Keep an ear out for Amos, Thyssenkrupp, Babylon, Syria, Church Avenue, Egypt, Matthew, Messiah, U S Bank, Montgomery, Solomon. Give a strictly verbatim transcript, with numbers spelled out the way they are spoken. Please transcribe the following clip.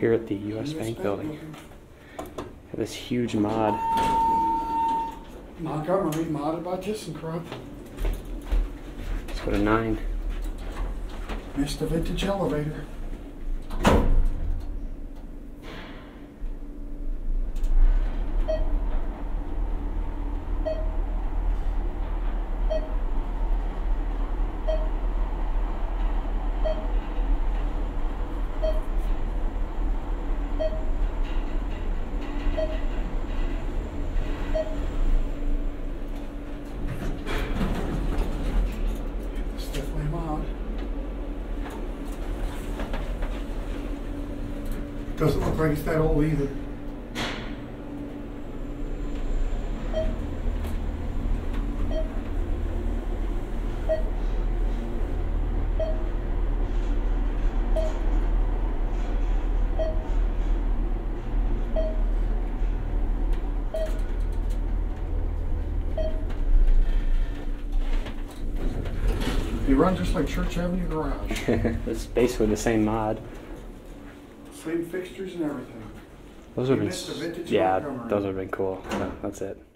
here at the U S Bank building. This huge mod. Montgomery, modded by Thyssenkrupp. Let's go to nine. Missed the vintage elevator. Doesn't look like it's that old either. They run just like Church Avenue garage. It's basically the same mod. Same fixtures and everything. Those would have been, yeah, those would have been cool. Yeah, that's it.